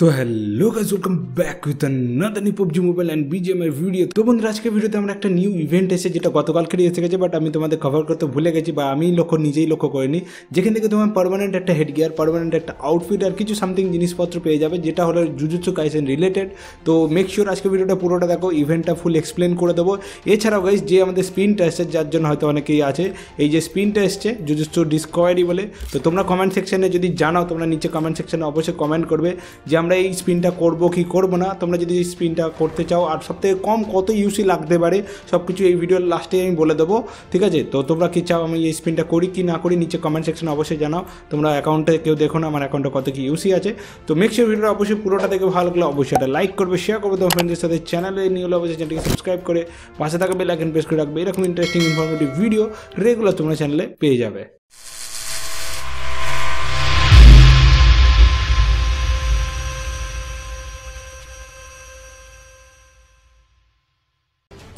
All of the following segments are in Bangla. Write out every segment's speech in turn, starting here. तो hello guys welcome back with another new PUBG mobile and BGMI video. तो बंधुरा आज के वीडियोते আমরা একটা নিউ ইভেন্ট এসে যেটা গতকালকেই এসে গেছে, বাট আমি তোমাদের কভার করতে ভুলে গেছি বা আমি নিজেই লক্ষ্য করিনি, যেখান থেকে তোমার পার্মানেন্ট একটা হেডগিয়ার, পার্মানেন্ট একটা আউটফিট আর কিছু সামথিং জিনিসপত্র পেয়ে যাবে যেটা হলো জুজুৎসু কাইসেন রিলেটেড। তো মেক শিওর আজকে ভিডিওটা পুরোটা দেখো, ইভেন্টটা ফুল এক্সপ্লেন করে দেবো। এছাড়াও গাইস যে আমাদের স্পিনটা এসছে, যার জন্য হয়তো অনেকেই আছে এই যে স্পিনটা এসছে জুজুৎসু ডিসকভারি বলে, তো তোমরা কমেন্ট সেকশানে যদি জানাও, তোমরা নিচে কমেন্ট সেকশানে অবশ্যই কমেন্ট করবে যে আমরা এই স্পিনটা করবো কি করবো না। তোমরা যদি এই স্পিনটা করতে চাও আর সবথেকে কম কত ইউসি লাগতে পারে সব কিছু এই ভিডিওর লাস্টে আমি বলে দেবো, ঠিক আছে? তো তোমরা কি চাও আমি এই স্পিনটা করি কি না করি নিচে কমেন্ট সেকশনে অবশ্যই জানাও। তোমরা অ্যাকাউন্টে কেউ দেখো না আমার অ্যাকাউন্টে কত কি ইউসি আছে। তো মেক শিওর ভিডিওটা অবশ্যই পুরোটা দেখে ভালো লাগলে অবশ্যই এটা লাইক করবে, শেয়ার করবে তোমার ফ্রেন্ডের সাথে, চ্যানেলে নিউ হলে অবশ্যই চ্যানেলটিকে সাবস্ক্রাইব করে পাশে থাকা বেল আইকন প্রেস করে রাখবে। এরকম ইন্টারেস্টিং ইনফরমেটিভ ভিডিও রেগুলার তোমরা চ্যানেলে পেয়ে যাবে।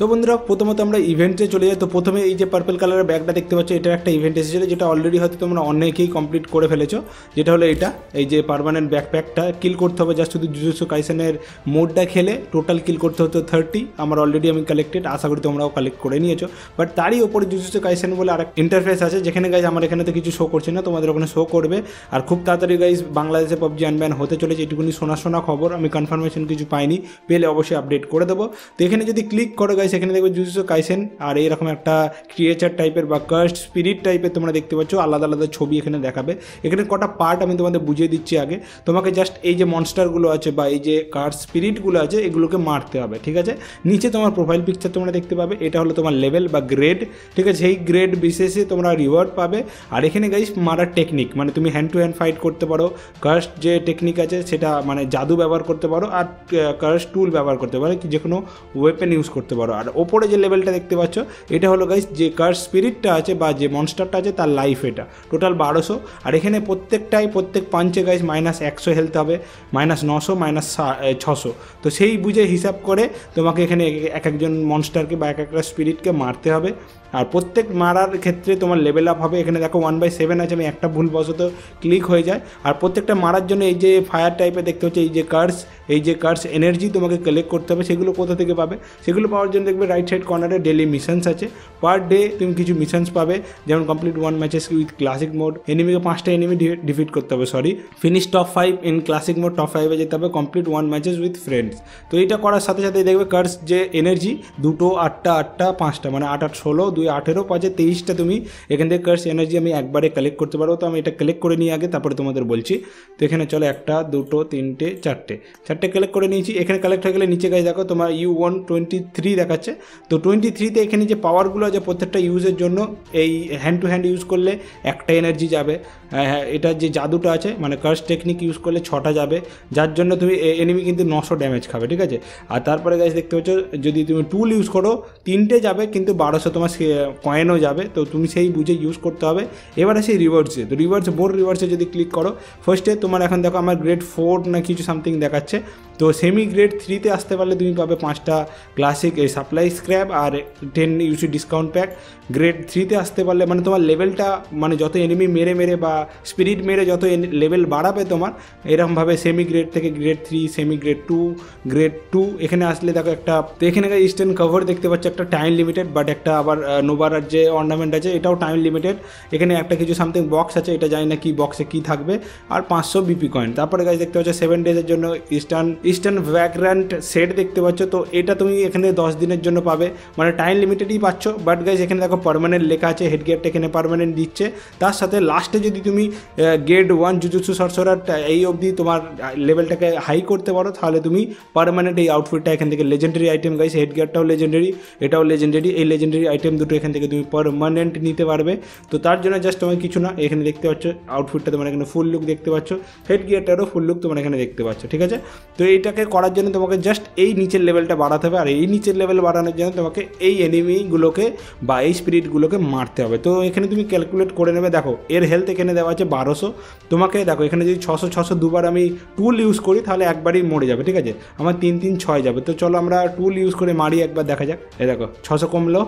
তো বন্ধুরা প্রথমত আমরা ইভেন্টে চলে যাই। তো প্রথমে এই যে পার্পল কালারের ব্যাগটা দেখতে পাচ্ছ, এটা একটা ইভেন্ট এসেছিলো যেটা অলরেডি হয়তো তোমরা অনেকেই কমপ্লিট করে ফেলেছো, যেটা হলো এটা এই যে পার্মানেন্ট ব্যাকপ্যাকটা কিল করতে হবে জাস্ট শুধু জুজুৎসু কাইসেনের মোডটা খেলে। টোটাল কিল করতে হতো 30, আমার অলরেডি আমি কালেক্টেড, আশা করি তোমরাও কালেক্ট করে নিয়েছো। বাট তারই ওপরে জুজুৎসু কাইসেন বলে আর একটা ইন্টারফেস আছে, যেখানে গাইজ আমার এখানে তো কিছু শো করছে না, তোমাদের ওখানে শো করবে। আর খুব তাড়াতাড়ি গাইজ বাংলাদেশে PUBG আনব্যান হতে চলেছে, এটুকুনি শোনা খবর, আমি কনফার্মেশন কিছু পাইনি, পেলে অবশ্যই আপডেট করে দেবো। তো এখানে যদি ক্লিক করো গাইজ সেখানে দেখবে জুজুৎসু কাইসেন আর এইরকম একটা ক্রিয়েচার টাইপের বা কার্সড স্পিরিট টাইপের তোমরা দেখতে পাচ্ছ, আলাদা আলাদা ছবি এখানে দেখাবে। এখানে কটা পার্ট আমি তোমাদের বুঝিয়ে দিচ্ছি। আগে তোমাকে জাস্ট এই যে মনস্টারগুলো আছে বা এই যে কার্সড স্পিরিটগুলো আছে এগুলোকে মারতে হবে, ঠিক আছে? নিচে তোমার প্রোফাইল পিকচার তোমরা দেখতে পাবে, এটা হলো তোমার লেভেল বা গ্রেড, ঠিক আছে? সেই গ্রেড বিশেষে তোমরা রিওয়ার্ড পাবে। আর এখানে গাইজ মারার টেকনিক, মানে তুমি হ্যান্ড টু হ্যান্ড ফাইট করতে পারো, কার্সড যে টেকনিক আছে সেটা মানে জাদু ব্যবহার করতে পারো আর কার্সড টুল ব্যবহার করতে পারো, যে কোনো ওয়েপেন ইউজ করতে পারো। আর ওপরে যে লেভেলটা দেখতে পাচ্ছ এটা হলো গাইস যে কার্স স্পিরিটটা আছে বা যে মনস্টারটা আছে তার লাইফ, এটা টোটাল 1200। আর এখানে প্রত্যেক পাঞ্চে গাইস -100 হেলথ হবে, -900, -600। তো সেই বুঝে হিসাব করে তোমাকে এখানে এক একজন মনস্টারকে বা এক একটা স্পিরিটকে মারতে হবে। আর প্রত্যেক মারার ক্ষেত্রে তোমার লেভেল আপ হবে। এখানে দেখো 1/7 আছে, আমি একটা ভুলবশত ক্লিক হয়ে যায়। আর প্রত্যেকটা মারার জন্য এই যে ফায়ার টাইপের দেখতে হচ্ছে এই যে কার্স এনার্জি তোমাকে কালেক্ট করতে হবে। সেগুলো কোথা থেকে পাবে? সেগুলো পাওয়ার জন্য দেখবে রাইট সাইড কর্নারে ডেলি মিশনস আছে, পার ডে তুমি কিছু মিশনস পাবে, যেমন complete 1 matches with classic mode, এনিমিকে 5টা এনিমি ডিফিট করতে হবে, finish top 5 in classic mode, top 5-এ যেতে হবে, কমপ্লিট 1 ম্যাচেস উইথ ফ্রেন্ডস। তো এটা করার সাথে সাথে দেখবে কার্স যে এনার্জি দুটো 8টা 8টা 5টা মানে 8 8 16 2 18 5 23টা তুমি এখান থেকে কার্স এনার্জি আমি একবারে কালেক্ট করতে পারবো। তো আমি এটা কালেক্ট করে নিই আগে, তারপরে তোমাদের বলছি। তো এখানে চলো 1 2 3 4 চারটে কালেক্ট করে নিয়েছি। এখানে কালেক্ট হয়ে গেলে নিচে গাইস দেখো তোমার U1 23 দেখাচ্ছে। তো 23তে এখানে যে পাওয়ারগুলো আছে প্রত্যেকটা ইউজের জন্য, এই হ্যান্ড টু হ্যান্ড ইউজ করলে 1টা এনার্জি যাবে, এটা যে জাদুটা আছে মানে কার্স টেকনিক ইউজ করলে 6টা যাবে, যার জন্য তুমি এনিমি কিন্তু 900 ড্যামেজ খাবে, ঠিক আছে? আর তারপরে গাইস দেখতে পাচ্ছ যদি তুমি টুল ইউজ করো 3টে যাবে, কিন্তু 1200 তোমার কয়েনও যাবে। তো তুমি সেই বুঝে ইউজ করতে হবে। এবারে সেই রিভার্সে, তো বোর্ড রিভার্সে যদি ক্লিক করো, ফার্স্টে তোমার এখন দেখো আমার গ্রেড 4 না কিছু সামথিং দেখাচ্ছে। তো সেমি গ্রেড 3-তে আসতে পারলে তুমি পাবে 5টা ক্লাসিক এই সাপ্লাই স্ক্র্যাপ আর 10 UC ডিসকাউন্ট প্যাক। গ্রেড 3-তে আসতে পারলে মানে তোমার লেভেলটা মানে যত এনিমি মেরে বা স্পিরিট মেরে যত লেভেল বাড়াবে তোমার, এরকমভাবে সেমি গ্রেড থেকে গ্রেড 3, সেমি গ্রেড 2, গ্রেড 2 এখানে আসলে দেখো একটা, তো এখানে ইনস্ট্যান্ট কভার দেখতে পাচ্ছ, একটা টাইম লিমিটেড বাট একটা আবার নোবার যে অর্নামেন্ট আছে এটাও টাইম লিমিটেড। এখানে একটা কিছু সামথিং বক্স আছে, এটা জানি না কি বক্সে কী থাকবে। আর 500 BP কয়েন। তারপরে গাইস দেখতে পাচ্ছ 7 ডেজের জন্য ইস্টার্ন ভ্যাগ্রান্ট সেট দেখতে পাচ্ছ। তো এটা তুমি এখানে 10 দিনের জন্য পাবে, মানে টাইম লিমিটেডই পাচ্ছ। বাট গাইস এখানে দেখো পার্মানেন্ট লেখা আছে, হেডগিয়ারটা এখানে পার্মানেন্ট দিচ্ছে। তার সাথে লাস্টে যদি তুমি গ্রেড 1 জুজুৎসু সর্সারার এই অবধি তোমার লেভেলটাকে হাই করতে পারো, তাহলে তুমি পার্মানেন্ট এই আউটফিটটা এখান থেকে লেজেন্ডারি আইটেম, গাইস হেডগিয়ারটাও লেজেন্ডারি, এটাও লেজেন্ডারি, এই লেজেন্ডারি আইটেম দুটো এখান থেকে তুমি পার্মানেন্ট নিতে পারবে। তো তার জন্য জাস্ট তোমার কিছু না, এখানে দেখতে পাচ্ছ আউটফিটটা তোমার এখানে ফুল লুক দেখতে পাচ্ছ, হেডগিয়ারটারও ফুল লুক তোমার এখানে দেখতে পাচ্ছ, ঠিক আছে? তো এইটাকে করার জন্য তোমাকে জাস্ট এই নিচের লেভেলটা বাড়াতে হবে। আর এই নিচের লেভেল বাড়ানোর জন্য তোমাকে এই এনিমিগুলোকে বা এই স্পিরিটগুলোকে মারতে হবে। তো এখানে তুমি ক্যালকুলেট করে নেবে, দেখো এর হেলথ এখানে দেওয়া আছে 1200, তোমাকে দেখো এখানে যদি 600 দুবার আমি টুল ইউজ করি তাহলে একবারই মরে যাবে, ঠিক আছে? আমার 3 3 6 যাবে। তো চলো আমরা টুল ইউজ করে মারি একবার, দেখা যাক। এ দেখো 600 কমলো,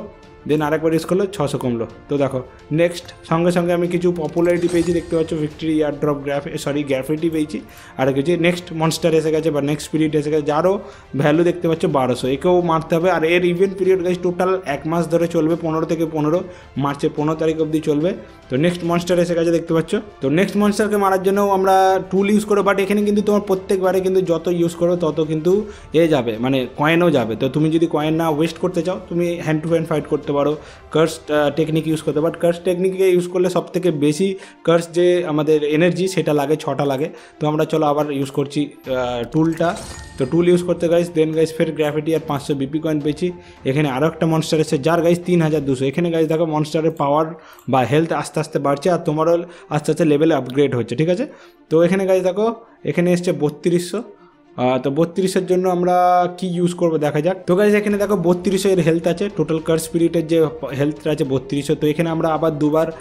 दें और एक बार इस कर लो 600 कमलो। तो देखो नेक्स्ट संगे संगे हमें किछु पपुलारिटी पे देखते विक्टरी एयर ड्रप ग्राफ सरि ग्राफिटी पे नेक्स्ट मन्स्टार एसे गेछे नेक्स्ट पिरियड एसे गेछे जारो भैल्यू देखते 1200 एकेओ मारते हबे और एर इवेंट पिरियड गाइस टोटाल एक मास धरे चलबे 15 मार्चेर 15 तारीख अब्दि चलबे। तो नेक्स्ट मन्स्टार एसे गेछे देखते पाच्चो। तो नेक्स्ट मन्स्टार के मारार जन्य आमरा टुल यूज करो बाट एखाने किन्तु तोमार प्रत्येकबारे किन्तु जत यूज करो तत किन्तु ए जाबे माने कयेनओ जाबे। तो तुमि जदि कयेन ना वेस्ट करते चाओ तुमि हैंड टू हैंड फाइट करते पारो कर्स टेक्निक यूज करते बाट कर्स टेक्निक यूज कर ले सबथेके बेशी कर्स जे आमादेर एनार्जी सेटा लागे 6टा लागे। तो आमरा चलो आबार यूज करछि टुलटा। तो टुल यूज करते गाइस देन गाइस फिर ग्राफिटी और 500 बीपी कॉइन पेची एखे और एक मन्स्टार से जार गाइस 3200 एखे गाइस देखो मन्स्टार पावर बा हेल्थ आस्ते आस्ते बढ़े और तुम्हारो आस्ते आस्ते लेवल अपग्रेड हो ठीक है। तो एखे गाइस देखो एखे एस 3200। तो 3200 जन्य आमरा कि यूज करब देखा जाक। तो गाइस एखाने देखो 3200 एर हेल्थ आछे टोटाल कर्स स्पिरिटेर जो हेल्थ आछे 3200। तो एखाने आमरा आबार दुबार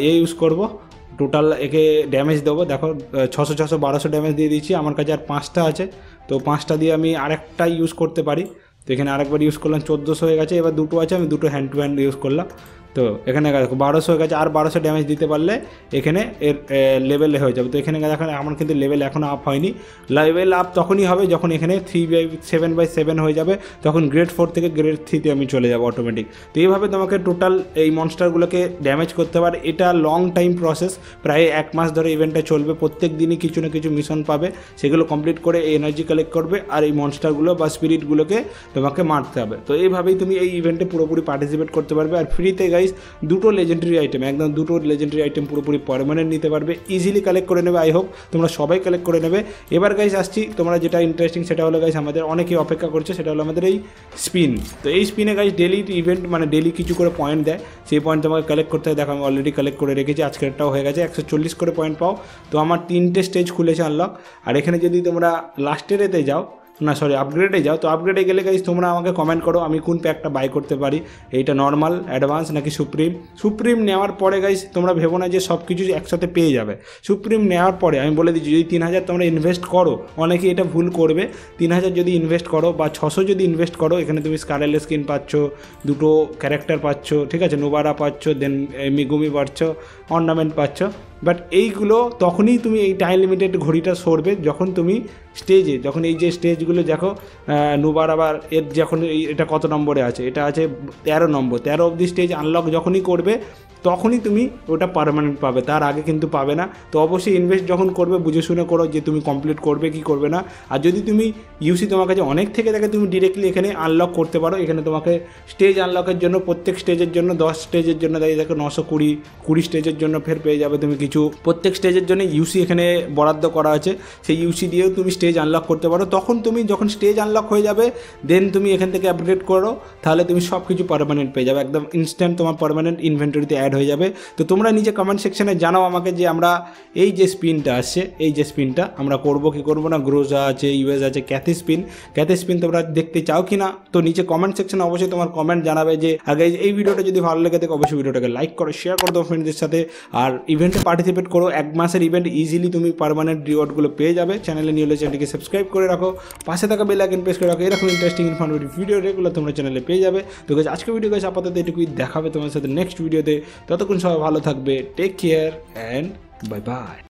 ये यूज करब टोटाल एके डैमेज देव देखो 600 1200 डैमेज दिए दीची हमारे पाँचटा आज। तो पाँचटा दिए हमें आरेकटा यूज करते पारी। तो एखे और एक बार यूज कर लम 1400 गए एबार दुटो आछे हमें दुटो हैंड टू हैंड यूज कर लम। तो एखे देखो 1200 गए और 1200 डैमेज दीते एखे एर लेवल हो जाए। तो एखे देखो हमारे क्योंकि लेवल एखो आप होयनि लेवल आप तक ही है जख एखे 3/7/7 हो जाए तक ग्रेड 4 के ग्रेड 3 ते चले जाब अटोमेटिक। तो ये तुम्हें टोटाल मन्स्टारगुलो के डैमेज करते लंग टाइम प्रसेस प्राय एक मास धरे इवेंटे चलो प्रत्येक दिन ही किछु ना किछु मिशन पाबे सेगुलो कमप्लीट कर एनार्जी कलेक्ट करबे और ये मन्स्टारगुलो बा स्पिरिटगुलो के तुम्हें मारते हैं। तो ये तुम इवेंटे पुरोपुरी पार्टिसिपेट करते पारबे और फ्रीते गाइस दुटो लेजेंडरी आइटेम एकदम दुटो लेजेंडरी आइटेम पुरोपुरी परमानेंट निते पारबे इजिली कलेक्ट करे नेबे। आई होप तोमरा सबाई कलेक्ट करे नेबे। एबार गाइस आसछि तोमरा जेटा इंटरेस्टिंग सेटा हलो गाइस आमादेर अनेकेई अपेक्षा करछे सेटा हलो आमादेर एई स्पिन। तो एई स्पिने गाइस डेली इवेंट माने डेली किछु करे पॉइंट देय सेई पॉइंट तोमाके कलेक्ट करते हय। देखो आमि अलरेडी कलेक्ट करे रेखेछि आजकेरटाओ हये गेछे 140 करे पॉइंट पाओ। तो आमार 3टे स्टेज खुलेछे अनलक और एखाने जदि तोमरा लास्टेरेते जाओ ना सरि आपग्रेडे जाओ। तो आपग्रेडे गेले गाइस तोमरा आमाके कमेंट करो आमी कोन पैकटा बाई करते पारी एटा नर्माल एडवांस नाकि सुप्रीम। सुप्रीम नेওয়ার পরে गाइस तोमरा भेबो ना जे सब किछु एकसाथे पेये जाबे। सुप्रीम नेওয়ার পরে आमी बोले दिछि जदि 3000 तोमरा इनवेस्ट करो अनेकेई एटा भूल करबे 3000 जदि इनवेस्ट करो बा 600 जदि इनवेस्ट करो एखाने तुमि स्कारलेट स्किन पाচ্ছো दुटो क्यारेक्टर पाচ্ছো ठीक आछे नोबारा पाচ্ছো देन मिगुमी पाচ্ছো ऑर्नामेंट पाচ্ছো बाट এইগুলো তখনই তুমি এই টাইম লিমিটেড ঘড়িটা সরবে যখন তুমি স্টেজে যখন এই যে স্টেজগুলো দেখো নোবার আবার এর যখন এটা কত নম্বরে আছে এটা আছে 13 নম্বর 13 অবধি স্টেজ আনলক যখনই করবে তখনই তুমি ওটা পার্মানেন্ট পাবে তার আগে কিন্তু পাবে না। তো অবশ্যই ইনভেস্ট যখন করবে বুঝে শুনে করো যে তুমি কমপ্লিট করবে কি করবে না। আর যদি তুমি ইউসি তোমার কাছে অনেক থেকে থাকে তুমি ডিরেক্টলি এখানে আনলক করতে পারো। এখানে তোমাকে স্টেজ আনলকের জন্য প্রত্যেক স্টেজের জন্য 10 স্টেজের জন্য দাঁড়িয়ে দেখো 920 20 স্টেজের জন্য ফের পেয়ে যাবে তুমি কিছু প্রত্যেক স্টেজের জন্য ইউসি এখানে বরাদ্দ করা আছে সেই ইউসি দিয়েও তুমি স্টেজ আনলক করতে পারো। তখন তুমি যখন স্টেজ আনলক হয়ে যাবে দেন তুমি এখান থেকে আপগ্রেড করো তাহলে তুমি সব কিছু পার্মানেন্ট পেয়ে যাবে একদম ইনস্ট্যান্ট তোমার পার্মানেন্ট ইনভেন্টরিতে एड हो जाए। तो तुम्हारा नीचे कमेंट सेक्शने जानाओ आमाके जे आमरा एई जे स्पिनटा आसछे एई जे स्पिनटा आमरा करबो कि करबो ना। ग्रोजा आछे यूएस आछे कैथी स्पिन तोमरा देखते चाओ कि ना। तो नीचे कमेंट सेक्शने अवश्य तोमार कमेंट जानाबे जे आर गाइस एई भिडियोटा जोदि भालो लेगे थाके अवश्य भिडियोटाके लाइक करो शेयर कर दो फ्रेंडदेर साथे और इवेंटे पार्टिसिपेट करो। एक मासेर इवेंट इजिली तुमि परमानेंट रिवॉर्डगुलो पेये जाबे। चैनेले निउ होले चैनेलटिके सब्सक्राइब करे राखो पाशे थाका बेल आइकन प्रेस करे राखो एरकम इंटरेस्टिंग इनफर्मेटिव भिडियो रेगुलार तोमरा चैनेले पेये जाबे। तो गाइस आजके भिडियो गाइस आपातत एटुकुई देखाबे तुम्हारे साथे नेक्स्ट भिडियोते। ততক্ষণ সবাই ভালো থাকবে take care and bye by.